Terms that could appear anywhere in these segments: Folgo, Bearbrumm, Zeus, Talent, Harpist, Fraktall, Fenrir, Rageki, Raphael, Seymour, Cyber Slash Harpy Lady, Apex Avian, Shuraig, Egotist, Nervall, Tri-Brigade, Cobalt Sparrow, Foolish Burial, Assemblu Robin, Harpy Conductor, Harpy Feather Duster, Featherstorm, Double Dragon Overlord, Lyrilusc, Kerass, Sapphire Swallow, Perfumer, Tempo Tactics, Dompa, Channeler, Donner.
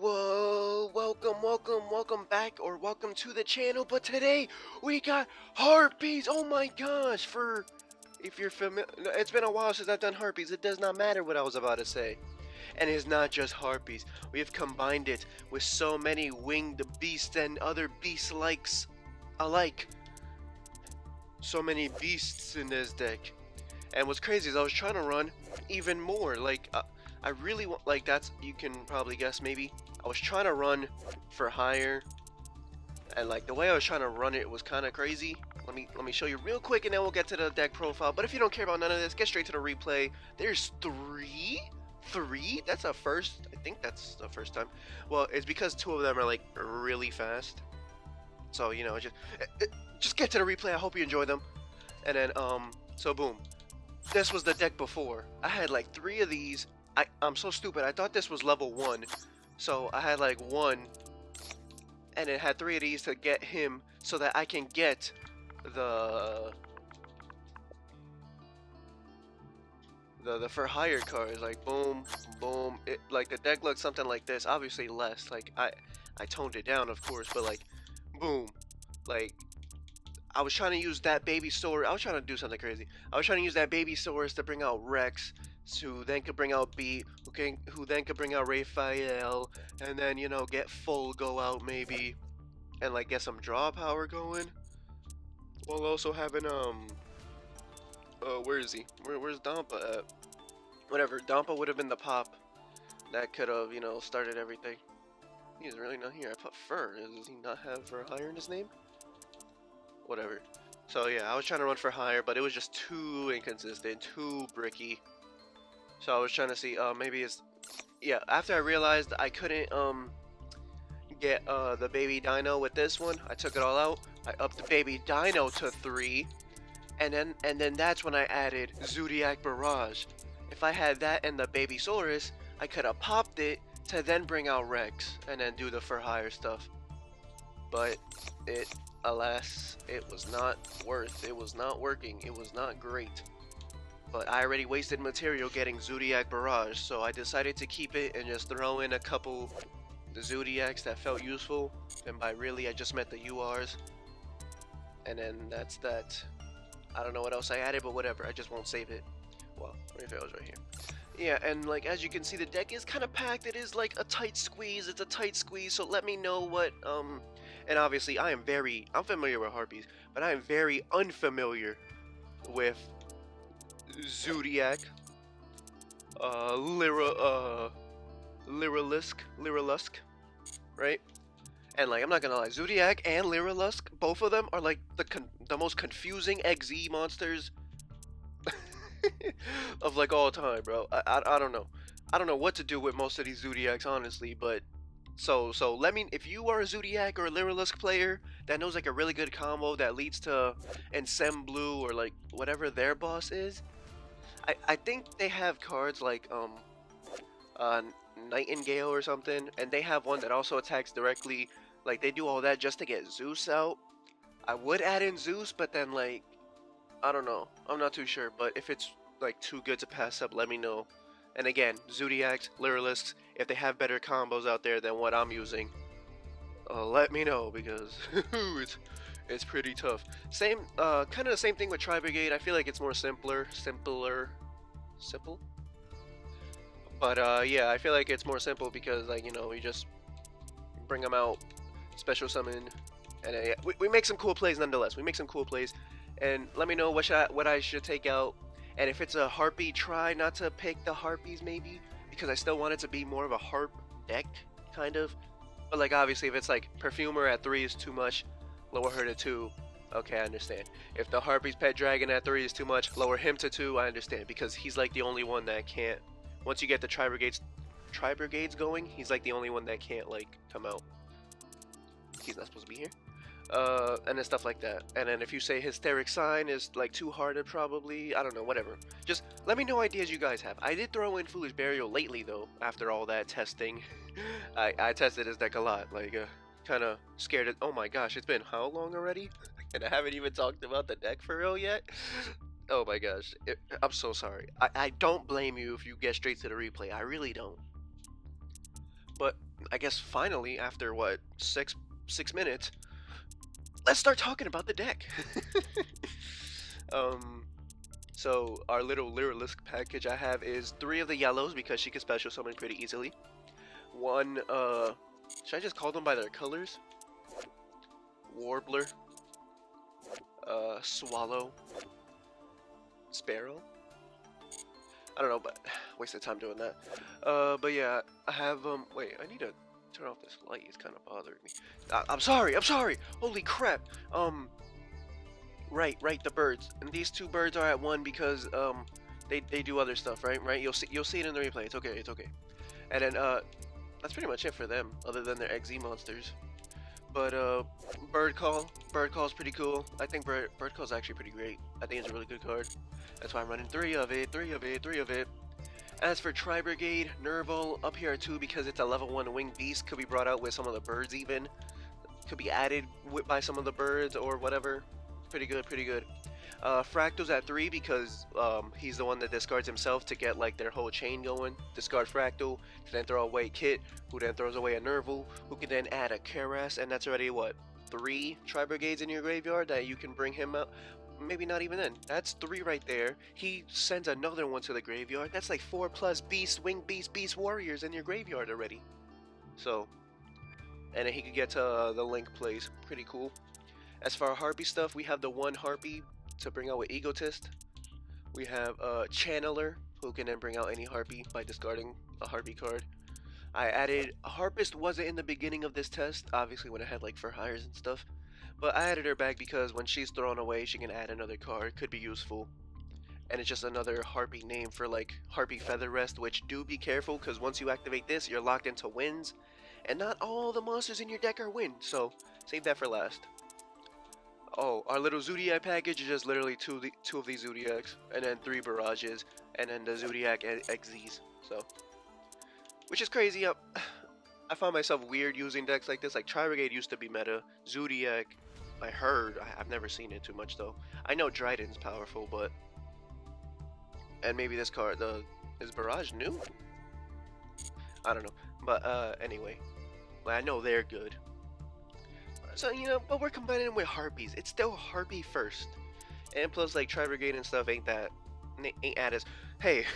Whoa, welcome back, or welcome to the channel. But today we got Harpies. Oh my gosh, for if you're familiar, it's been a while since I've done Harpies. It does not matter what I was about to say. And it's not just Harpies, we have combined it with so many winged beasts and other beast likes alike. So many beasts in this deck. And what's crazy is I was trying to run even more, like I really want, like, that's, you can probably guess maybe, I was trying to run for higher, and like the way I was trying to run it was kind of crazy. Let me show you real quick and then we'll get to the deck profile. But if you don't care about none of this, get straight to the replay. There's three, that's a first, I think that's the first time. Well, it's because two of them are like really fast, so you know, just get to the replay. I hope you enjoy them. And then so boom, this was the deck before. I had like three of these. I'm so stupid, I thought this was level 1, so I had like 1, and it had 3 of these to get him, so that I can get the for higher cards, like boom, boom. It, like the deck looked something like this, obviously less, like I toned it down of course, but like boom, like I was trying to use that baby Saurus, I was trying to do something crazy, I was trying to use that baby Saurus to bring out Rex, who then could bring out B, who then could bring out Raphael, and then, you know, get Folgo out maybe, and like get some draw power going, while also having where is he? Where's Dompa at? Whatever, Dompa would have been the pop that could have, you know, started everything. He's really not here. I put Fur. Does he not have Fur higher in his name? Whatever. So yeah, I was trying to run for higher, but it was just too inconsistent, too bricky. So I was trying to see, maybe it's, yeah, after I realized I couldn't, get, the baby dino with this one, I took it all out, I upped the baby dino to 3, and then that's when I added Zoodiac Barrage. If I had that and the baby Saurus, I could have popped it to then bring out Rex, and then do the for hire stuff, but it, alas, it was not worth, it was not working, it was not great. But I already wasted material getting Zoodiac Barrage, so I decided to keep it and just throw in a couple Zoodiacs that felt useful. And by really, I just meant the URs. And then that's that. I don't know what else I added, but whatever, I just won't save it. Well, Raphael's right here. Yeah, and like as you can see, the deck is kind of packed. It is like a tight squeeze, it's a tight squeeze, so let me know what, and obviously I am very, I'm familiar with Harpies, but I am very unfamiliar with Zoodiac, Lyrilusc, right? And like, I'm not gonna lie, Zoodiac and Lyrilusc, both of them are like the most confusing XZ monsters of like all time, bro. I don't know. I don't know what to do with most of these Zoodiacs, honestly, but so let me, if you are a Zoodiac or a Lyrilusc player that knows like a really good combo that leads to Assemblu or like whatever their boss is, I think they have cards like Nightingale or something, and they have one that also attacks directly, like they do all that just to get Zeus out. I would add in Zeus, but then like I don't know, I'm not too sure, but if it's like too good to pass up, let me know. And again, Zoodiacs, Lyriluscs, if they have better combos out there than what I'm using, let me know, because it's pretty tough. Same, kind of the same thing with Tri-Brigade. I feel like it's more simple? But yeah, I feel like it's more simple because, like, you know, you just bring them out, special summon, and yeah, we make some cool plays nonetheless. We make some cool plays, and let me know what I should take out. And if it's a Harpy, try not to pick the Harpies maybe, because I still want it to be more of a Harp deck, kind of. But like obviously if it's like Perfumer at 3 is too much, lower her to 2, okay, I understand. If the Harpy's Pet Dragon at 3 is too much, lower him to 2, I understand, because he's like the only one that can't, once you get the Tri-Brigades going, he's like the only one that can't like come out. He's not supposed to be here. And then stuff like that. And then if you say Hysteric Sign is like too hard, probably, I don't know, whatever. Just let me know ideas you guys have. I did throw in Foolish Burial lately though, after all that testing. I tested this deck a lot, like kind of scared it. Oh my gosh, it's been how long already? And I haven't even talked about the deck for real yet. Oh my gosh, I'm so sorry. I don't blame you if you get straight to the replay, I really don't. But I guess finally, after what, six minutes, let's start talking about the deck. So our little Lyrilusc package I have is 3 of the yellows because she can special summon pretty easily. 1, should I just call them by their colors? Warbler, Swallow, Sparrow. I don't know, but wasted time doing that. But yeah, I have wait, I need to turn off this light. It's kind of bothering me. I'm sorry. I'm sorry. Holy crap. Right, the birds. And these 2 birds are at 1 because they do other stuff, right? You'll see it in the replay. It's okay. It's okay. And then that's pretty much it for them, other than their XZ monsters. But Birdcall is pretty cool. I think Birdcall is actually pretty great. I think it's a really good card. That's why I'm running 3 of it. As for Tri-Brigade, Nervall up here at 2 because it's a level 1 winged beast. Could be brought out with some of the birds even. Could be added by some of the birds or whatever. Pretty good, pretty good. Fraktall's at 3 because he's the one that discards himself to get like their whole chain going. Discard Fraktall, to then throw away Kit, who then throws away a Nervall, who can then add a Kerass, and that's already what, 3 Tri-Brigades in your graveyard that you can bring him out. Maybe not even then. That's 3 right there. He sends another one to the graveyard. That's like 4+ beasts, winged beasts, beast warriors in your graveyard already. So, and then he could get to the link plays. Pretty cool. As for our Harpy stuff, we have the 1 Harpy to bring out with Egotist. We have Channeler, who can then bring out any Harpy by discarding a Harpy card. I added Harpist. Wasn't in the beginning of this test, obviously, when I had like for hires and stuff, but I added her back because when she's thrown away, she can add another card. Could be useful. And it's just another Harpy name for like Harpy Feather Rest, which do be careful because once you activate this, you're locked into winds, and not all the monsters in your deck are wind, so save that for last. Oh, our little Zoodiac package is just literally two of these Zoodiacs, and then 3 Barrages, and then the Zoodiac XZs, so. Which is crazy. I found myself weird using decks like this. Like Tri-Brigade used to be meta. Zoodiac, I heard. I've never seen it too much though. I know Dryden's powerful, but... And maybe this card, is Barrage new? I don't know, but anyway. Like, I know they're good. So, you know, but we're combining them with Harpies. It's still Harpy first. And plus, like, Tri-Brigade and stuff ain't at us. Hey,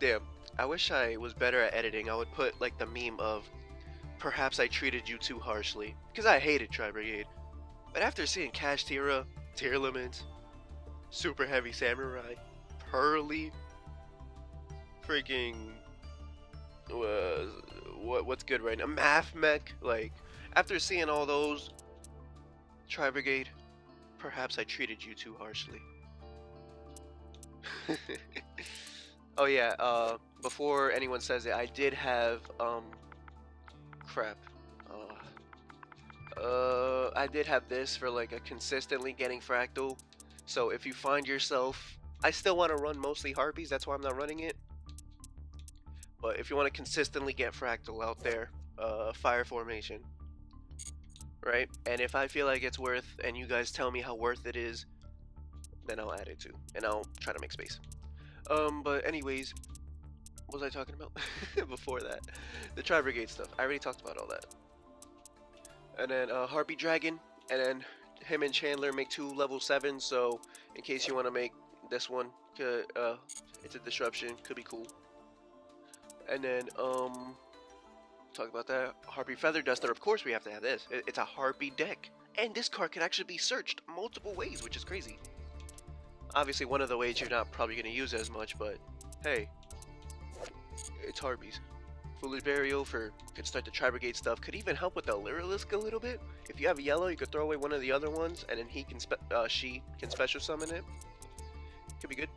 damn, I wish I was better at editing. I would put, like, the meme of, perhaps I treated you too harshly. Because I hated Tri-Brigade. But after seeing Cash Tira, Tier Limits, Super Heavy Samurai, Pearly, freaking, what's good right now? Math Mech, like... After seeing all those, Tri-Brigade, perhaps I treated you too harshly. Oh yeah, before anyone says it, I did have, crap. I did have this for like a consistently getting Fraktall. So if you find yourself, I still want to run mostly Harpies, that's why I'm not running it. But if you want to consistently get Fraktall out there, Fire Formation. Right, and if I feel like it's worth, and you guys tell me how worth it is, then I'll add it too, and I'll try to make space. But anyways, what was I talking about before that? The Tri-Brigade stuff. I already talked about all that. And then Harpy Dragon, and then him and Channeler make 2 level 7. So in case you want to make this one, it's a disruption, could be cool. And then talk about that Harpy Feather Duster. Of course we have to have this. It's a Harpy deck, and this card can actually be searched multiple ways, which is crazy. Obviously one of the ways you're not probably going to use it as much, but hey, it's Harpies. Foolish Burial could start the Tri-Brigade stuff, could even help with the Lyrilusc a little bit. If you have a yellow, you could throw away one of the other ones, and then she can special summon it. Could be good.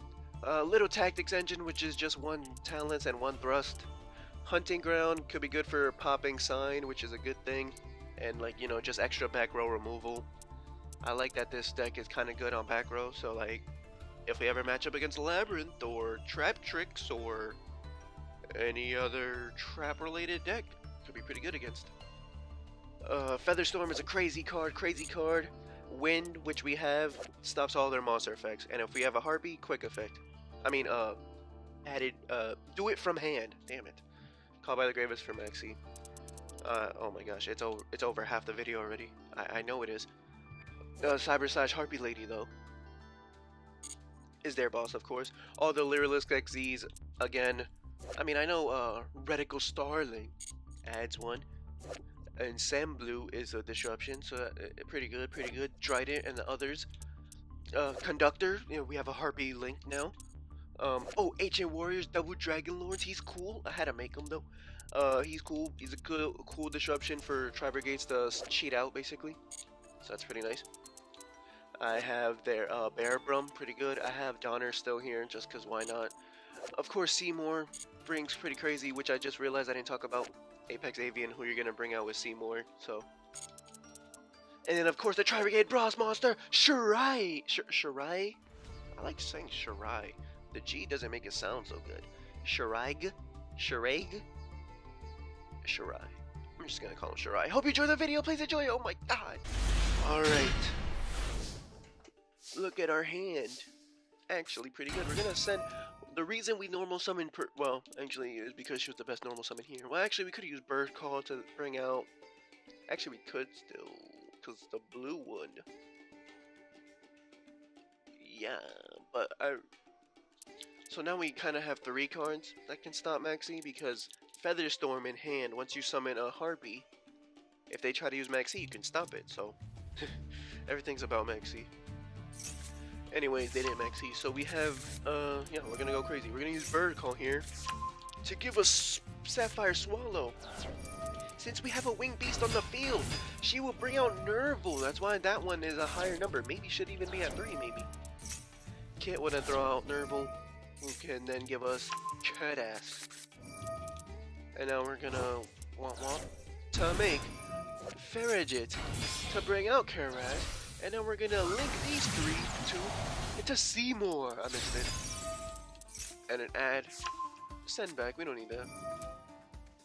Little Tactics Engine, which is just 1 Talents and 1 Thrust. Hunting Ground could be good for popping sign, which is a good thing, and like, you know, just extra back row removal. I like that this deck is kind of good on back row, so like, if we ever match up against Labyrinth or Trap Tricks or any other trap related deck, could be pretty good against. Featherstorm is a crazy card. Wind, which we have, stops all their monster effects, and if we have a Harpy, quick effect. I mean, added, do it from hand, damn it. Call by the Grave is for Maxie. Oh my gosh, it's over half the video already. I know it is. Cyber Slash Harpy Lady though is their boss, of course. All the Lyrilusc XZs again. I mean, I know Reticle Starling adds one. And Assemblu is a disruption, so pretty good, pretty good. Dryden and the others. Conductor, you know, we have a Harpy Link now. Oh, Ancient Warriors, Double Dragon Lords, he's cool. I had to make him though. He's cool. He's a good, cool disruption for Tri-Brigades to cheat out, basically. So that's pretty nice. I have their Bearbrumm, pretty good. I have Donner still here, just because why not? Of course, Seymour brings pretty crazy, which I just realized I didn't talk about. Apex Avian, who you're gonna bring out with Seymour, so. And then, of course, the Tri-Brigade Bros monster, Shuraig! Shuraig? I like saying Shuraig. The G doesn't make it sound so good. Shuraig? Shuraig? Shuraig. I'm just gonna call him Shuraig. Hope you enjoy the video, please enjoy it, oh my god! Alright. Look at our hand. Actually, pretty good. We're gonna send... The reason we normal summon, well, actually, is because she was the best normal summon here. Well, actually, we could use Birdcall to bring out. Actually, we could still, because the blue one. Yeah, but I. So now we kind of have 3 cards that can stop Maxie, because Featherstorm in hand. Once you summon a Harpy, if they try to use Maxie, you can stop it. So everything's about Maxie. Anyways, they didn't Maxie, so we have, yeah, we're gonna go crazy. We're gonna use Birdcall here to give us Sapphire Swallow. Since we have a Winged Beast on the field, she will bring out Nervall. That's why that one is a higher number. Maybe should even be at 3, maybe. Kit wanna throw out Nervall, who can then give us Kerass. And now we're gonna womp to make Ferrijit to bring out Kerass. And then we're gonna link these 3 into Seymour. I missed it. And an add. Send back, we don't need that.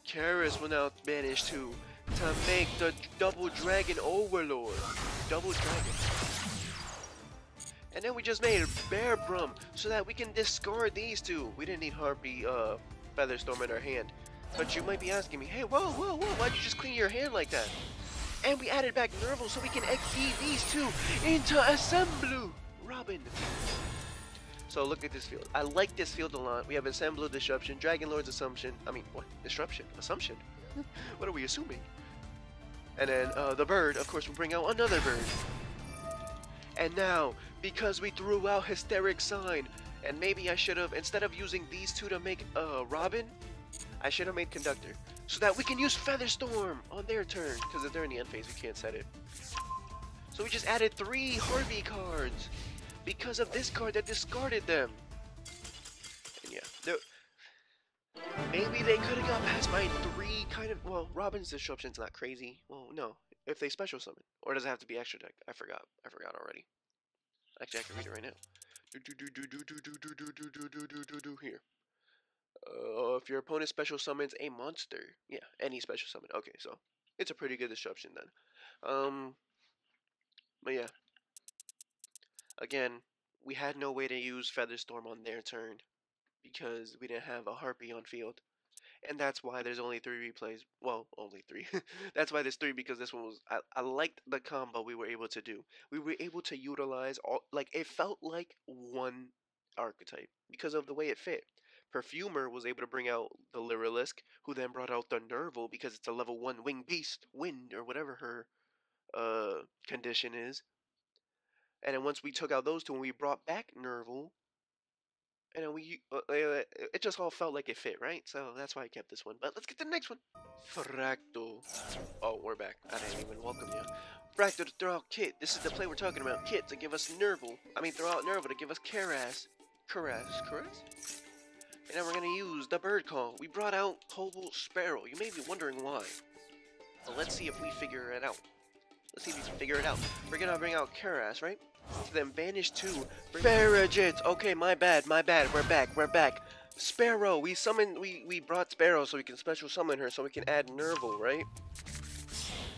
Kerass will now manage to make the Double Dragon Overlord. Double Dragon. And then we just made Bearbrumm so that we can discard these 2. We didn't need Harpy Featherstorm in our hand. But you might be asking me, hey, whoa, why'd you just clean your hand like that? And we added back Nervall so we can XD these 2 into Assemblu Robin. So look at this field. I like this field a lot. We have Assemblu Disruption, Dragonlord's Assumption. I mean, what? Disruption? Assumption? What are we assuming? And then the bird, of course, will bring out another bird. And now, because we threw out Hysteric Sign, and maybe I should have, instead of using these 2 to make Robin, I should have made Conductor, so that we can use Featherstorm on their turn, because if they're in the end phase, we can't set it. So we just added 3 Harpy cards, because of this card that discarded them. And yeah, maybe they could have got past my 3 kind of, well, Robin's Disruption's not crazy. Well, no, if they special summon, or does it have to be extra deck? I forgot already. Actually, I can read it right now. Here. If your opponent special summons a monster, yeah, any special summon. Okay, so it's a pretty good disruption then. But yeah, again, we had no way to use Featherstorm on their turn because we didn't have a Harpy on field, and that's why there's only 3 replays. Well, only 3. That's why there's 3, because this one was. I liked the combo we were able to do. We were able to utilize all, like, it felt like one archetype because of the way it fit. Perfumer was able to bring out the Lyrilusc, who then brought out the Nervall because it's a level 1 winged beast, wind, or whatever her condition is. And then once we took out those 2, and we brought back Nervall, and then we, it just all felt like it fit, right? So that's why I kept this one. But let's get to the next one. Fraktall. Oh, we're back. I didn't even welcome you. Fraktall to throw out Kit. This is the play we're talking about. Kit to give us Nervall. I mean, throw out Nervall to give us Kerass. Kerass? And then we're gonna use the Birdcall. We brought out Cobalt Sparrow. You may be wondering why. But let's see if we figure it out. Let's see if we can figure it out. We're gonna bring out Kerass, right? So then banish 2. Ferrijit! Okay, my bad. We're back. Sparrow! We brought Sparrow so we can special summon her so we can add Nervall, right?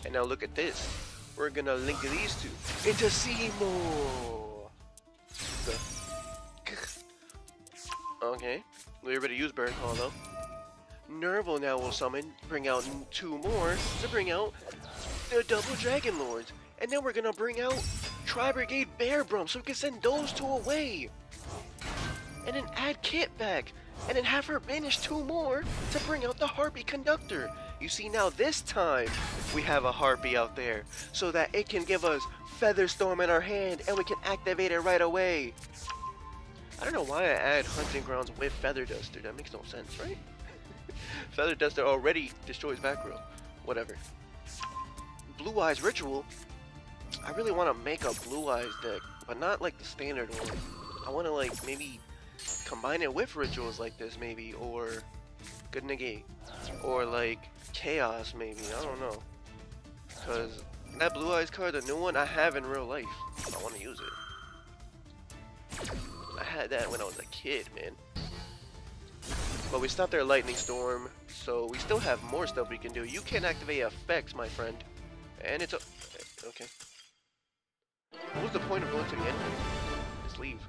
And now look at this. We're gonna link these 2 into Seymour. Okay. We already used Birdcall though. Nervall now will summon, bring out two more to bring out the Double Dragon Lords. And then we're going to bring out Tri-Brigade Bearbrumm so we can send those two away. And then add Kit back. And then have her banish two more to bring out the Harpy Conductor. You see, now this time we have a Harpy out there so that it can give us Featherstorm in our hand and we can activate it right away. I don't know why I add Hunting Grounds with Feather Duster. That makes no sense, right? Feather Duster already destroys back row. Whatever. Blue Eyes Ritual. I really want to make a Blue Eyes deck, but not like the standard one. I want to like maybe combine it with rituals like this maybe, or Good Negate, or like Chaos maybe, I don't know. Because that Blue Eyes card, the new one, I have in real life. I want to use it. I had that when I was a kid, man. But we stopped their Lightning Storm, so we still have more stuff we can do. You can activate effects, my friend. And it's a... okay. What was the point of going to the end? Just leave.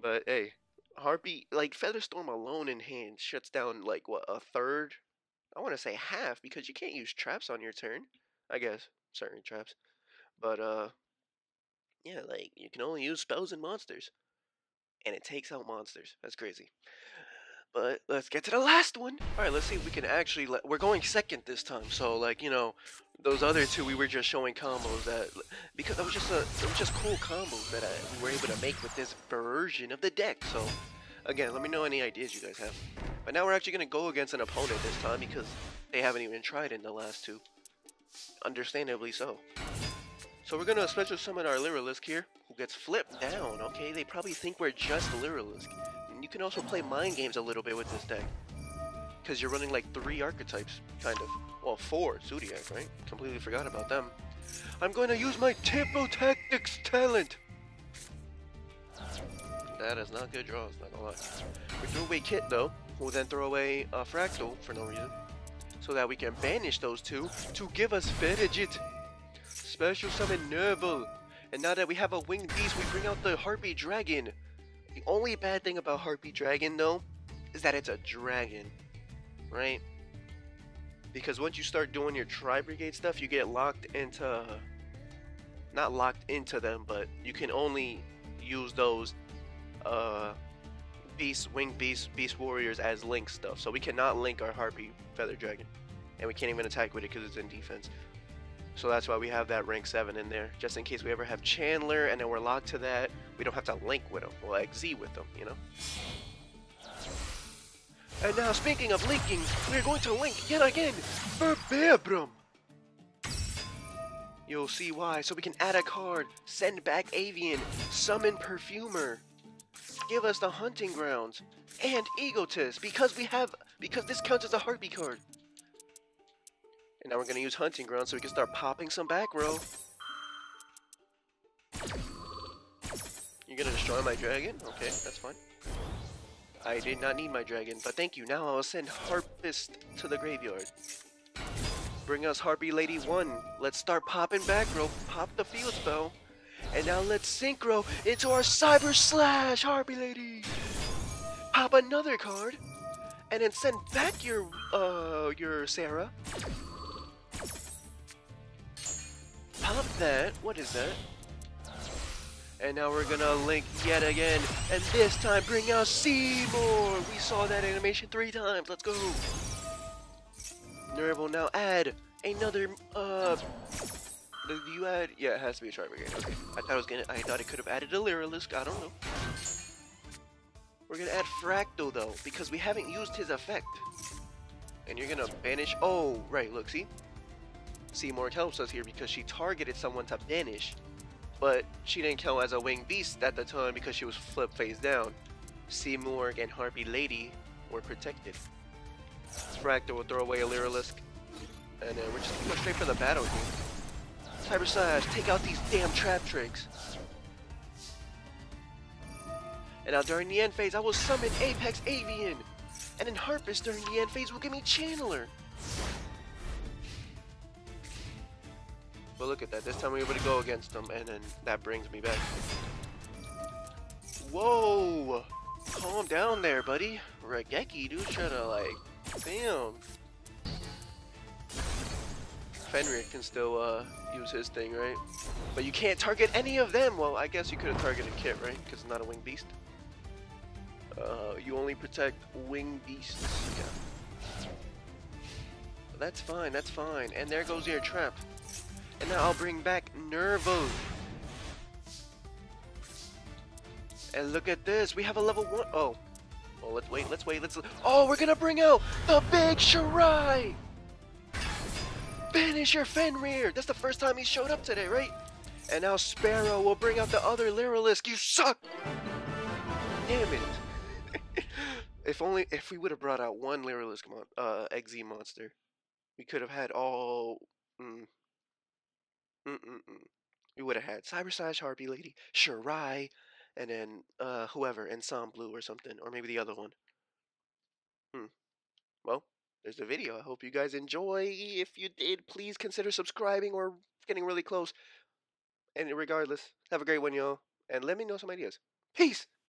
But hey, Harpy, like Featherstorm alone in hand shuts down like what, a third? I want to say half, because you can't use traps on your turn. I guess certain traps, but yeah, like you can only use spells and monsters, and it takes out monsters. That's crazy. But let's get to the last one. All right, let's see if we can actually. We're going second this time, so like you know, those other two we were just showing combos that because it was just cool combos that we were able to make with this version of the deck. So again, let me know any ideas you guys have. But now we're actually gonna go against an opponent this time because they haven't even tried in the last two. Understandably so. So we're gonna special summon our Lyrilusc here, who gets flipped down. Okay, they probably think we're just Lyrilusc. You can also play mind games a little bit with this deck, because you're running like three archetypes, kind of. Well, four, Zoodiac, right? Completely forgot about them. I'm going to use my Tempo Tactics talent! That is not good draws, not gonna lie. We threw away Kit though, who will then throw away Fraktall for no reason, so that we can banish those two to give us Ferrijit. Special summon Nervall. And now that we have a winged beast, we bring out the Harpy Dragon. The only bad thing about Harpy Dragon, though, is that it's a dragon, right? Because once you start doing your Tri-Brigade stuff, you get locked into... not locked into them, but you can only use those beasts, winged beasts, beast warriors as link stuff. So we cannot link our Harpy Feather Dragon. And we can't even attack with it because it's in defense. So that's why we have that rank 7 in there, just in case we ever have Channeler and then we're locked to that. We don't have to link with them, or XZ with them, you know? And now, speaking of linking, we're going to link yet again for Bearbrumm. You'll see why. So we can add a card, send back Avian, summon Perfumer, give us the Hunting Grounds, and Egotist, because this counts as a Harpy card. And now we're going to use Hunting Ground so we can start popping some back row. You're going to destroy my dragon? Okay, that's fine. I did not need my dragon, but thank you. Now I will send Harpist to the graveyard. Bring us Harpy Lady 1. Let's start popping back row. Pop the field spell. And now let's synchro into our Cyber Slash Harpy Lady. Pop another card. And then send back your Sarah. Pop that. What is that? And now we're gonna link yet again, and this time bring out Seymour. We saw that animation 3 times. Let's go. Nervall now add another. You add? Yeah, it has to be a Tri-Brigade. Okay. I thought it could have added a Lyrilusc. I don't know. We're gonna add Fraktall though, because we haven't used his effect. And you're gonna banish. Oh, right. Look, see. Seymour helps us here because she targeted someone to banish, but she didn't count as a winged beast at the time because she was flipped face down. Seymour and Harpy Lady were protected. Fraktall will throw away a Lyrilusc, and then we're just going to go straight for the battle here. Cyber Slash, take out these damn trap tricks. And now during the end phase, I will summon Apex Avian, and then Harpist during the end phase will give me Channeler. But look at that, this time we were able to go against them, and then that brings me back. Whoa! Calm down there, buddy. Rageki, dude, try to like, damn. Fenrir can still use his thing, right? But you can't target any of them. Well, I guess you could have targeted Kit, right? Because it's not a winged beast. You only protect winged beasts. Yeah. That's fine. That's fine. And there goes your trap. And now I'll bring back Nervall. And look at this. We have a level 1. Oh. Well, let's wait. Let's wait. Let's. Oh, we're gonna bring out the big Shuraig. Finish your Fenrir! That's the first time he showed up today, right? And now Sparrow will bring out the other Lyrilusc. You suck! Damn it! If we would have brought out one Lyrilusc XZ monster, we could have had all. We would have had Cyber Slash Harpy Lady, Shuraig, and then whoever, Assemblu or something, or maybe the other one. Well. There's the video. I hope you guys enjoy. If you did, please consider subscribing. We're getting really close. And regardless, have a great one, y'all. And let me know some ideas. Peace!